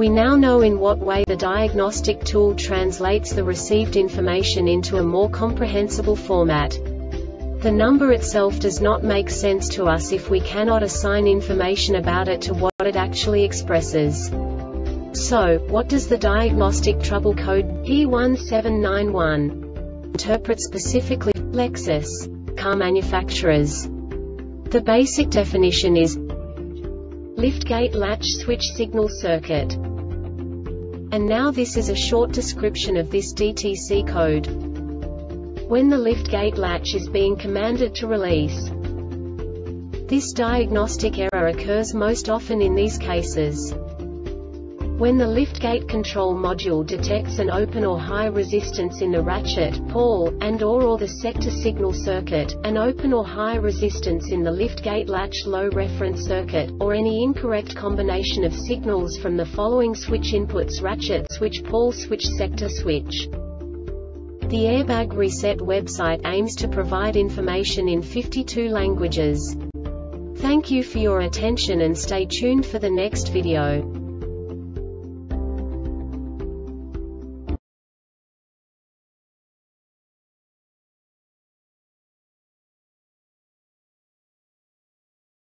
We now know in what way the diagnostic tool translates the received information into a more comprehensible format. The number itself does not make sense to us if we cannot assign information about it to what it actually expresses. So, what does the diagnostic trouble code P1791 interpret specifically for Lexus car manufacturers? The basic definition is liftgate latch switch signal circuit. And now this is a short description of this DTC code. When the liftgate latch is being commanded to release, this diagnostic error occurs most often in these cases. When the liftgate control module detects an open or high resistance in the ratchet, pawl, and/or the sector signal circuit, an open or high resistance in the liftgate latch low reference circuit, or any incorrect combination of signals from the following switch inputs: ratchet switch, pawl switch, sector switch. The Airbag Reset website aims to provide information in 52 languages. Thank you for your attention and stay tuned for the next video.